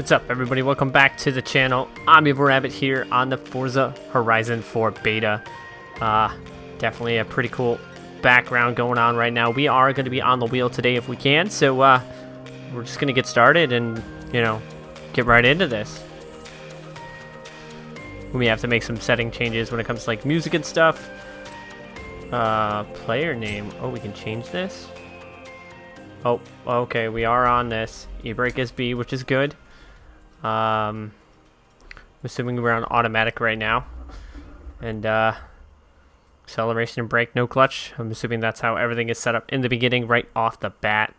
What's up, everybody? Welcome back to the channel. I'm Evil Rabbit here on the Forza Horizon 4 beta. Definitely a pretty cool background going on right now. We are going to be on the wheel today if we can, so we're just going to get started and, you know, get right into this. We have to make some setting changes when it comes to, like, music and stuff. Player name. Oh, we can change this? Oh, okay, we are on this. E-brake is B, which is good. I'm assuming we're on automatic right now, and acceleration and brake, no clutch. I'm assuming that's how everything is set up in the beginning, right off the bat.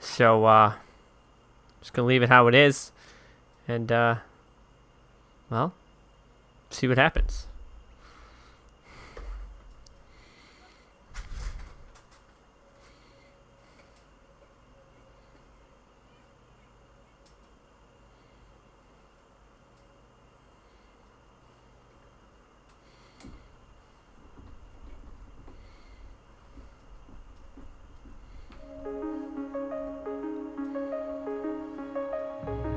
So just gonna leave it how it is, and well, see what happens.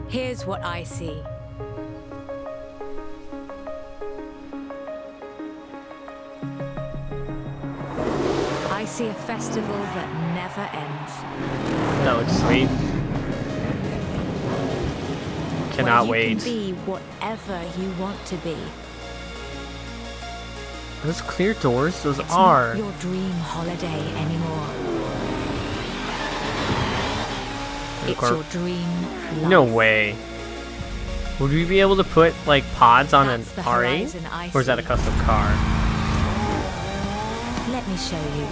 Here's what I see. I see a festival that never ends. That looks sweet. Cannot wait. Be whatever you want to be. Those clear doors, those are your dream holiday anymore. It's your dream. No way. Would we be able to put, like, pods on an R8? Or is that a custom car? Let me show you.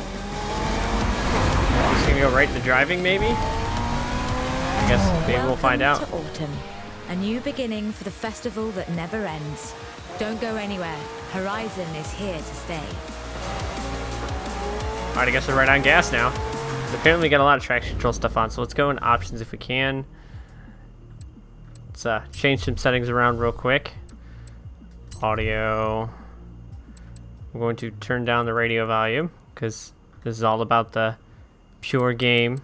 Just gonna go right into driving, maybe? I guess maybe we'll find out. To autumn. A new beginning for the festival that never ends. Don't go anywhere. Horizon is here to stay. Alright, I guess we're right on gas now. Apparently got a lot of traction control stuff on, so let's go in options if we can. Let's change some settings around real quick. Audio. I'm going to turn down the radio volume because this is all about the pure game.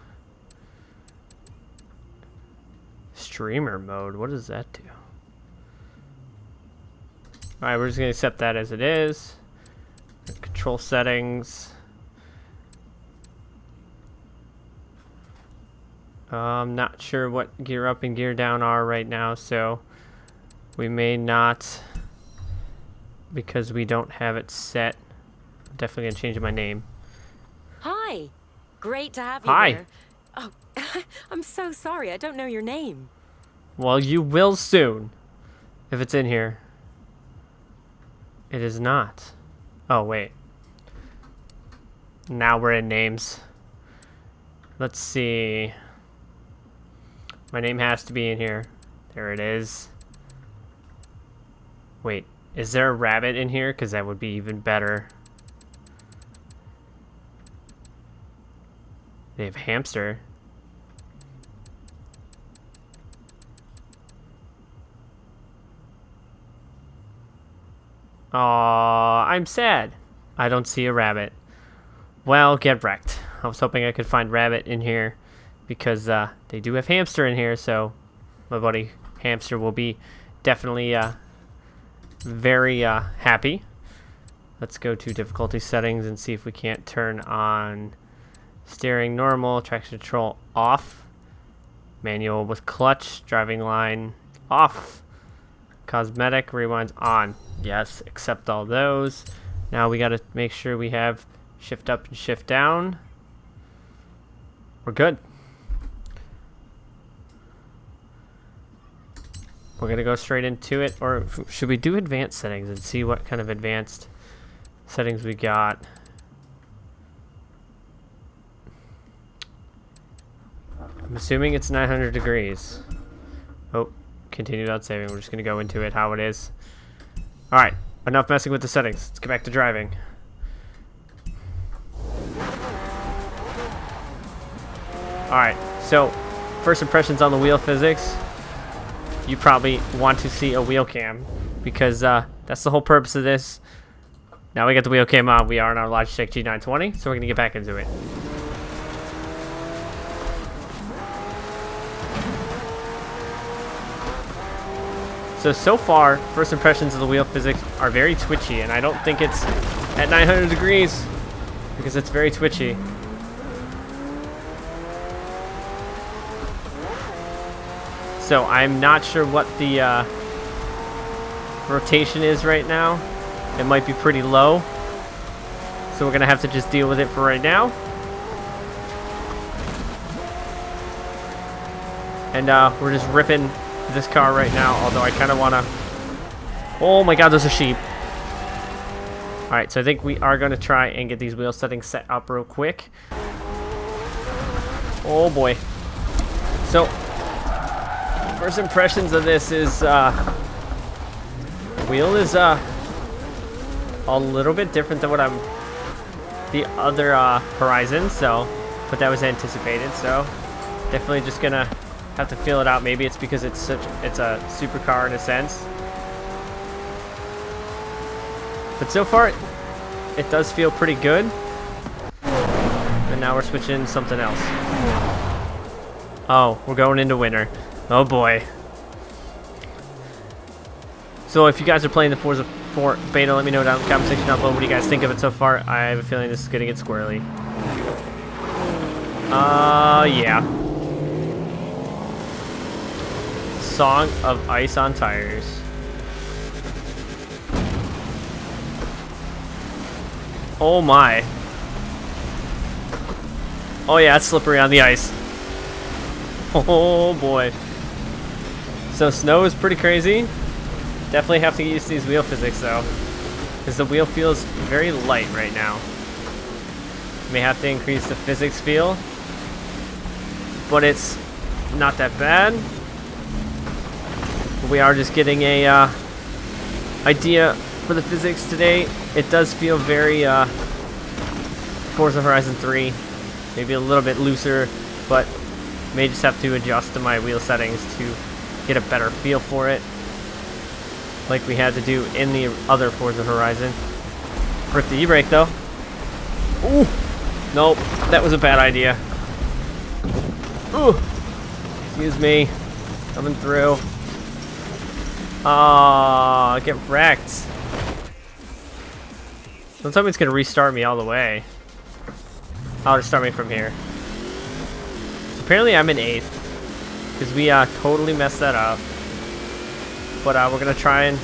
Streamer mode, what does that do? Alright, we're just going to accept that as it is. Control settings. I'm not sure what gear up and gear down are right now, so we may not, because we don't have it set. I'm definitely gonna change my name. Hi, great to have you here. Oh, I'm so sorry, I don't know your name. Well, you will soon, if it's in here. It is not. Oh wait. Now we're in names. Let's see. My name has to be in here. There it is. Wait, is there a rabbit in here? Because that would be even better. They have hamster. Aww, I'm sad. I don't see a rabbit. Well, get wrecked. I was hoping I could find rabbit in here, because they do have hamster in here, so my buddy hamster will be definitely very happy. Let's go to difficulty settings and see if we can't turn on steering normal, traction control off, manual with clutch, driving line off, cosmetic rewinds on. Yes, accept all those. Now we got to make sure we have shift up and shift down. We're good. We're going to go straight into it, or should we do advanced settings and see what kind of advanced settings we got? I'm assuming it's 900 degrees. Oh, continue without saving. We're just going to go into it how it is. Alright, enough messing with the settings. Let's get back to driving. Alright, so first impressions on the wheel physics. You probably want to see a wheel cam, because that's the whole purpose of this. Now we got the wheel cam on. We are on our Logitech G920, so we're going to get back into it. So far, first impressions of the wheel physics are very twitchy, and I don't think it's at 900 degrees because it's very twitchy. So I'm not sure what the rotation is right now. It might be pretty low. So we're going to have to just deal with it for right now. And we're just ripping this car right now, although I kind of want to... Oh my god, those are sheep. Alright, so I think we are going to try and get these wheel settings set up real quick. Oh boy. So, first impressions of this is... the wheel is a little bit different than what I'm... the other Horizon, so... but that was anticipated, so... definitely just going to... have to feel it out. Maybe it's because it's a supercar in a sense, but so far it does feel pretty good. And now we're switching something else. Oh, we're going into winter. Oh boy. So if you guys are playing the Forza 4 beta, let me know down in the comment section down below what do you guys think of it so far. I have a feeling this is gonna get squirrely. Yeah. Song of Ice on Tires. Oh my. Oh yeah, it's slippery on the ice. Oh boy. So snow is pretty crazy. Definitely have to get used to these wheel physics though, because the wheel feels very light right now. May have to increase the physics feel, but it's not that bad. We are just getting a idea for the physics today. It does feel very Forza Horizon 3, maybe a little bit looser, but may just have to adjust to my wheel settings to get a better feel for it, like we had to do in the other Forza Horizon. Rip the e-brake though. Ooh, nope, that was a bad idea. Ooh, excuse me, coming through. Ah, get wrecked. Don't tell me it's gonna restart me all the way. I'll just start me from here. So apparently I'm in 8th, because we totally messed that up. But we're gonna try and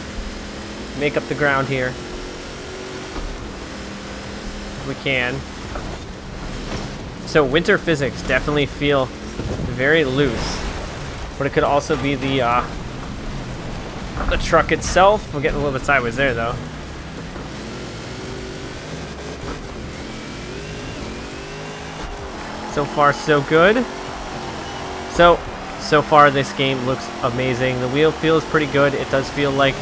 make up the ground here if we can. So winter physics definitely feel very loose, but it could also be the truck itself. We're getting a little bit sideways there though. So far so good. So far this game looks amazing. The wheel feels pretty good. It does feel like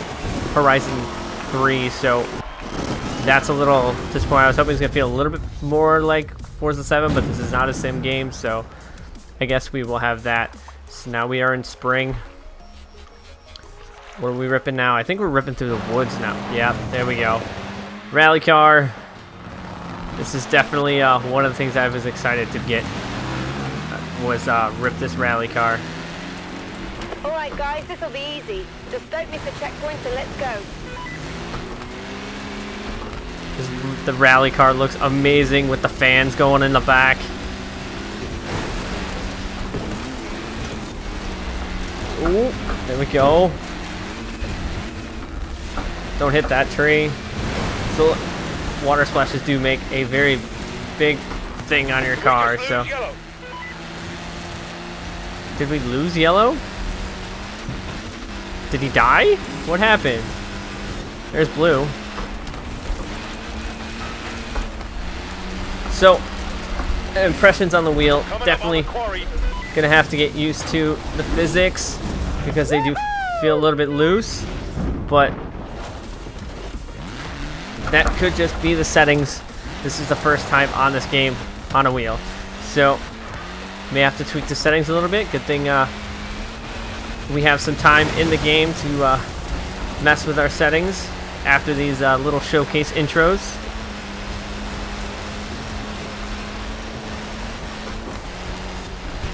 Horizon 3, so that's a little disappointing. I was hoping it's gonna feel a little bit more like Forza 7, but this is not a sim game, so I guess we will have that. So now we are in spring. What are we ripping now? I think we're ripping through the woods now. Yeah, there we go. Rally car. This is definitely one of the things I was excited to get, was rip this rally car. All right, guys, this will be easy. Just don't miss the checkpoints and let's go. The rally car looks amazing with the fans going in the back. Ooh, there we go. Don't hit that tree. So water splashes do make a very big thing on your car. So did we lose yellow? Did he die? What happened? There's blue. So impressions on the wheel, definitely gonna have to get used to the physics because they do feel a little bit loose, but that could just be the settings. This is the first time on this game on a wheel, so may have to tweak the settings a little bit. Good thing we have some time in the game to mess with our settings after these little showcase intros.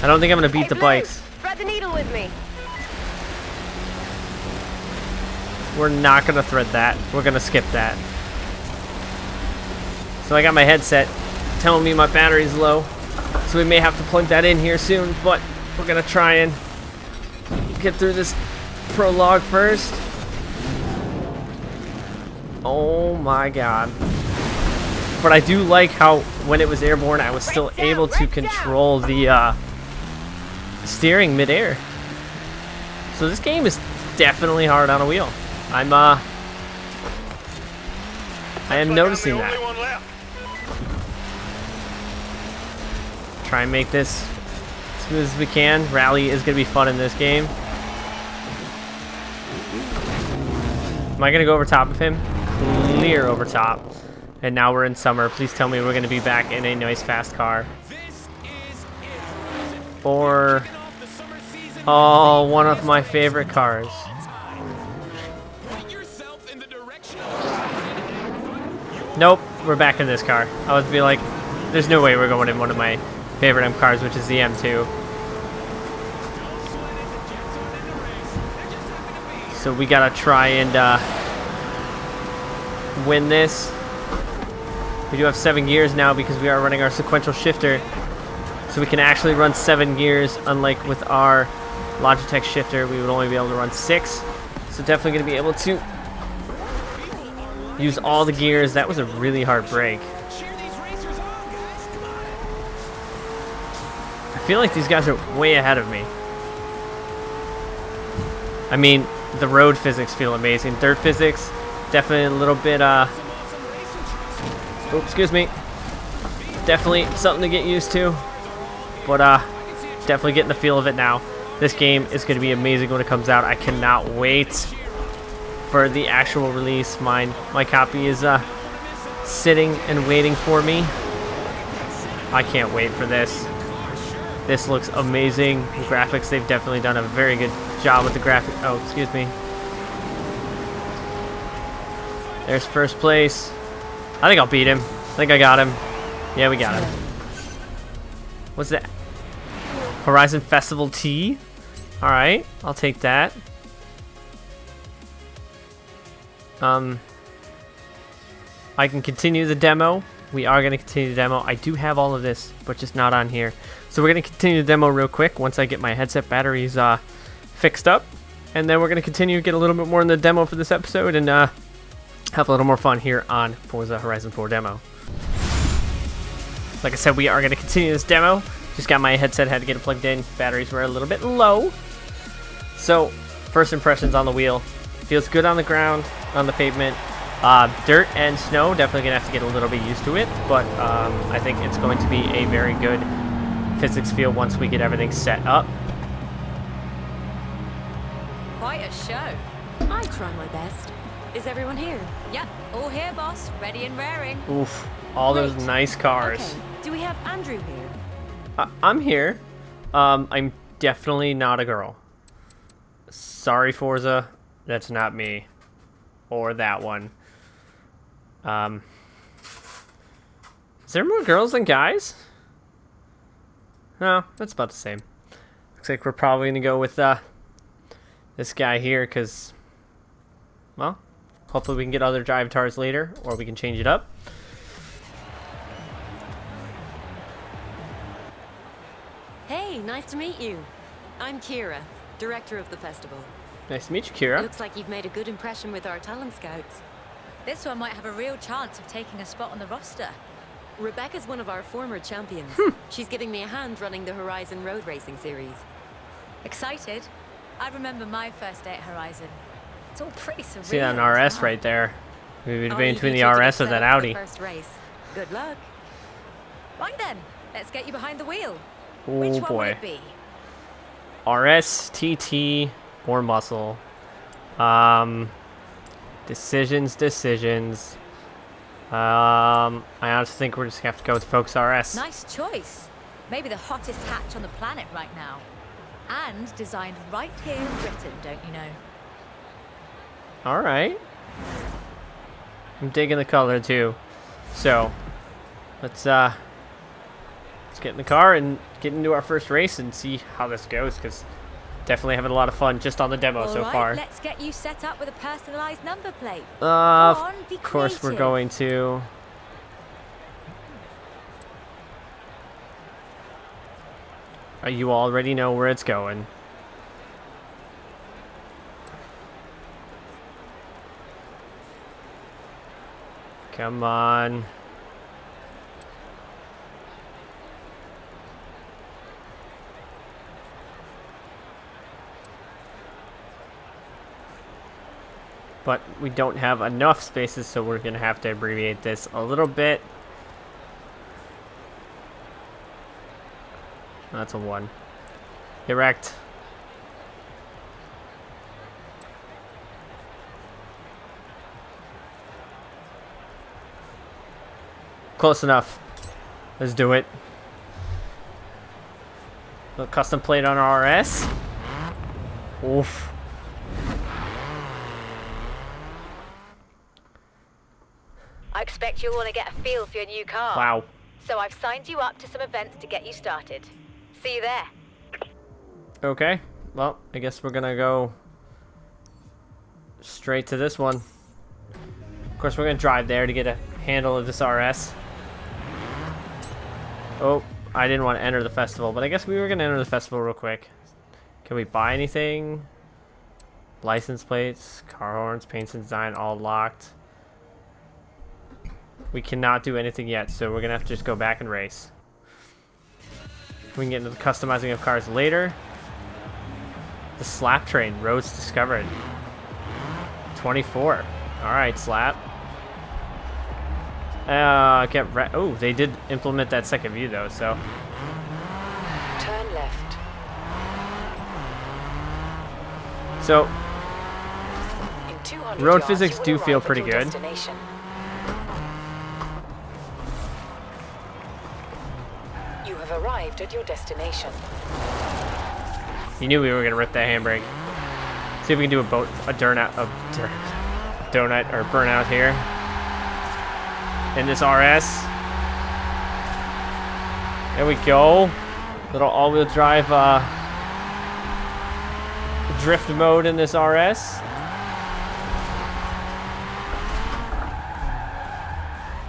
I don't think I'm gonna beat the bikes. Thread the needle with me. We're not gonna thread that. We're gonna skip that. So I got my headset telling me my battery's low, so we may have to plug that in here soon, but we're gonna try and get through this prologue first. Oh my god. But I do like how when it was airborne I was still able to control the steering midair. So this game is definitely hard on a wheel. I am noticing that. Try and make this smooth as we can. Rally is going to be fun in this game. Am I going to go over top of him? Clear over top. And now we're in summer. Please tell me we're going to be back in a nice fast car. Or, oh, one of my favorite cars. Nope, we're back in this car. I would be like, there's no way we're going in one of my favorite M cars, which is the M2. So we gotta try and win this. We do have 7 gears now because we are running our sequential shifter. So we can actually run 7 gears, unlike with our Logitech shifter, we would only be able to run 6. So definitely gonna be able to use all the gears. That was a really hard break. I feel like these guys are way ahead of me. I mean, the road physics feel amazing. Dirt physics, definitely a little bit, oops, excuse me. Definitely something to get used to, but definitely getting the feel of it now. This game is going to be amazing when it comes out. I cannot wait for the actual release. My copy is sitting and waiting for me. I can't wait for this. This looks amazing. The graphics, they've definitely done a very good job with the graphic. Oh, excuse me. There's first place. I think I'll beat him. I think I got him. Yeah, we got him. What's that? Horizon Festival Tea? Alright, I'll take that. I can continue the demo. We are going to continue the demo. I do have all of this, but just not on here. So we're going to continue the demo real quick once I get my headset batteries fixed up. And then we're going to continue to get a little bit more in the demo for this episode and have a little more fun here on Forza Horizon 4 demo. Like I said, we are going to continue this demo. Just got my headset, had to get it plugged in. Batteries were a little bit low. So, first impressions on the wheel. Feels good on the ground, on the pavement. Dirt and snow, definitely gonna have to get a little bit used to it, but I think it's going to be a very good physics feel once we get everything set up. Quite a show. I try my best. Is everyone here? Yeah, all here, boss. Ready and raring. Oof, all those nice cars. Okay. Do we have Andrew here? I'm here. I'm definitely not a girl. Sorry, Forza. That's not me, or that one. Is there more girls than guys? No, that's about the same. Looks like we're probably gonna go with this guy here, cause, well, hopefully we can get other drive tars later, or we can change it up. Hey, nice to meet you. I'm Kira, director of the festival. Nice to meet you, Kira. Looks like you've made a good impression with our talent scouts. This one might have a real chance of taking a spot on the roster. Rebecca's one of our former champions. She's giving me a hand running the Horizon Road Racing Series. Excited? I remember my first day at Horizon. It's all pretty surreal. See that RS right there. Maybe between the RS and that Audi. First race. Good luck. Right then, let's get you behind the wheel. Oh, which one would it be? RS, TT, or muscle. Decisions. I honestly think we're just gonna have to go with Focus RS. Nice choice. Maybe the hottest hatch on the planet right now. And designed right here in Britain, don't you know? Alright. I'm digging the color too. So let's get in the car and get into our first race and see how this goes, because Definitely having a lot of fun just on the demo so far. Let's get you set up with a personalized number plate. Of course we're going to. You already know where it's going. Come on. But we don't have enough spaces, so we're going to have to abbreviate this a little bit. That's a one. Direct. Close enough. Let's do it. A little custom plate on our RS. Oof. I expect you'll want to get a feel for your new car. Wow. So I've signed you up to some events to get you started. See you there. Okay. Well, I guess we're gonna go straight to this one. Of course, we're gonna drive there to get a handle of this RS. Oh, I didn't want to enter the festival, but I guess we were gonna enter the festival real quick. Can we buy anything? License plates, car horns, paints and design, all locked. We cannot do anything yet, so we're gonna have to just go back and race. We can get into the customizing of cars later. The slap train, roads discovered. 24. Alright, slap. Oh, they did implement that second view though, so. Turn left. So, road physics do feel pretty good. Arrived at your destination. You knew we were gonna rip that handbrake. See if we can do a donut or burnout here. In this RS. There we go. Little all-wheel drive drift mode in this RS.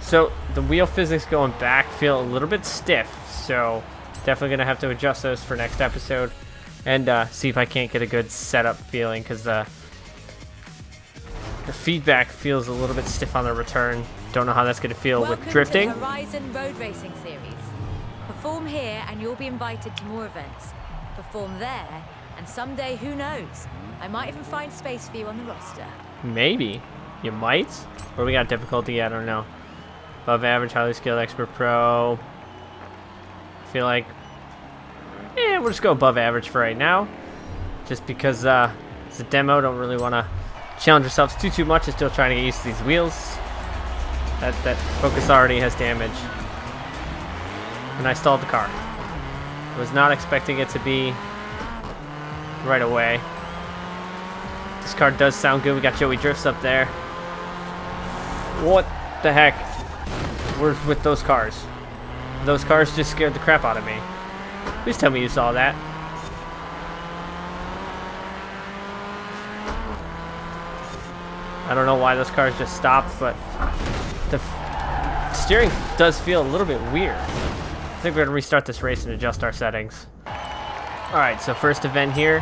So the wheel physics going back feel a little bit stiff, so definitely gonna have to adjust those for next episode and see if I can't get a good setup feeling, because the feedback feels a little bit stiff on the return. Don't know how that's gonna feel with drifting. Welcome to the Horizon Road Racing Series. Perform here and you'll be invited to more events. Perform there and someday, who knows, I might even find space for you on the roster. Maybe. You might? Or we got difficulty, I don't know. Above average, highly skilled, expert, pro. I feel like, yeah, we'll just go above average for right now, just because it's a demo. Don't really want to challenge ourselves too much. I'm still trying to get used to these wheels. That Focus already has damage, and I stalled the car. I was not expecting it to be right away. This car does sound good. We got Joey Drifts up there. What the heck? We're with those cars. Those cars just scared the crap out of me. Please tell me you saw that. I don't know why those cars just stopped, but the steering does feel a little bit weird. I think we're gonna restart this race and adjust our settings. Alright, so first event here,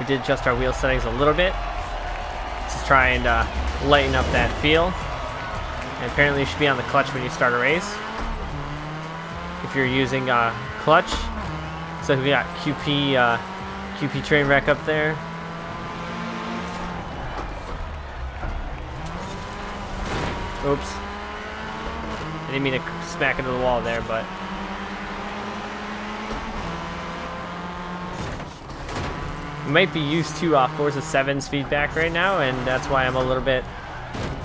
we did adjust our wheel settings a little bit to try and lighten up that feel. And apparently you should be on the clutch when you start a race if you're using clutch. So we got QP train wreck up there. Oops, I didn't mean to smack into the wall there, but you might be used to Forza 7's feedback right now, and that's why I'm a little bit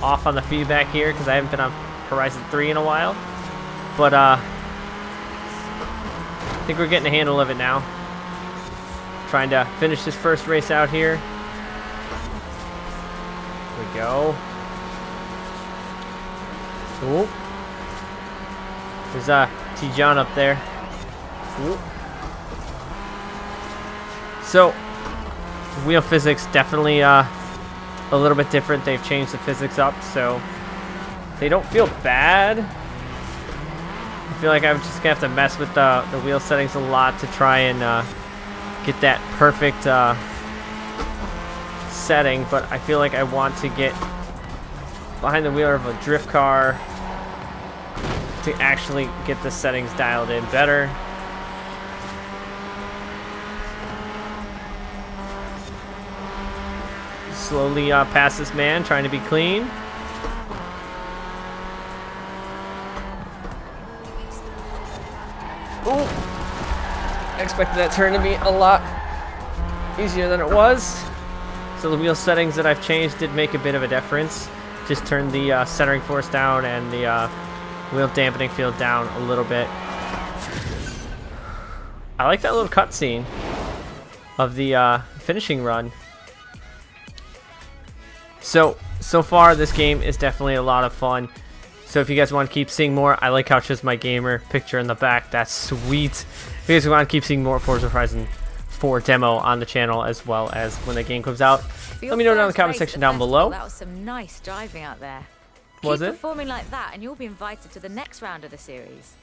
off on the feedback here, because I haven't been on Horizon 3 in a while, but I think we're getting a handle of it now. Trying to finish this first race out here. Here we go. Ooh. There's T-John up there. Ooh. So wheel physics definitely a little bit different. They've changed the physics up, so they don't feel bad. I feel like I'm just gonna have to mess with the wheel settings a lot to try and get that perfect setting, but I feel like I want to get behind the wheel of a drift car to actually get the settings dialed in better. Slowly past this man, trying to be clean. Ooh, I expected that turn to be a lot easier than it was. So the wheel settings that I've changed did make a bit of a difference. Just turned the centering force down and the wheel dampening field down a little bit. I like that little cutscene of the finishing run. So far this game is definitely a lot of fun. So if you guys want to keep seeing more, I like how it shows my gamer picture in the back. That's sweet. If you guys want to keep seeing more Forza Horizon 4 demo on the channel, as well as when the game comes out, let me know down in the comment section down below. That was some nice driving out there. Was it? Keep performing like that and you'll be invited to the next round of the series.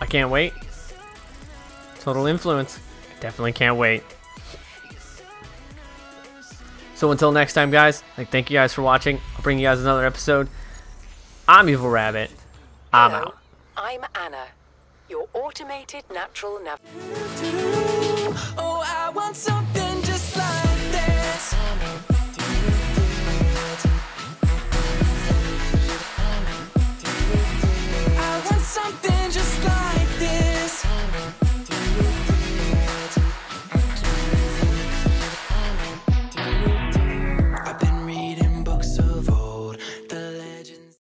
I can't wait. Total influence. Definitely can't wait. So until next time, guys, thank you guys for watching. I'll bring you guys another episode. I'm Evil Rabbit. I'm out. I'm Anna, your automated natural navigator.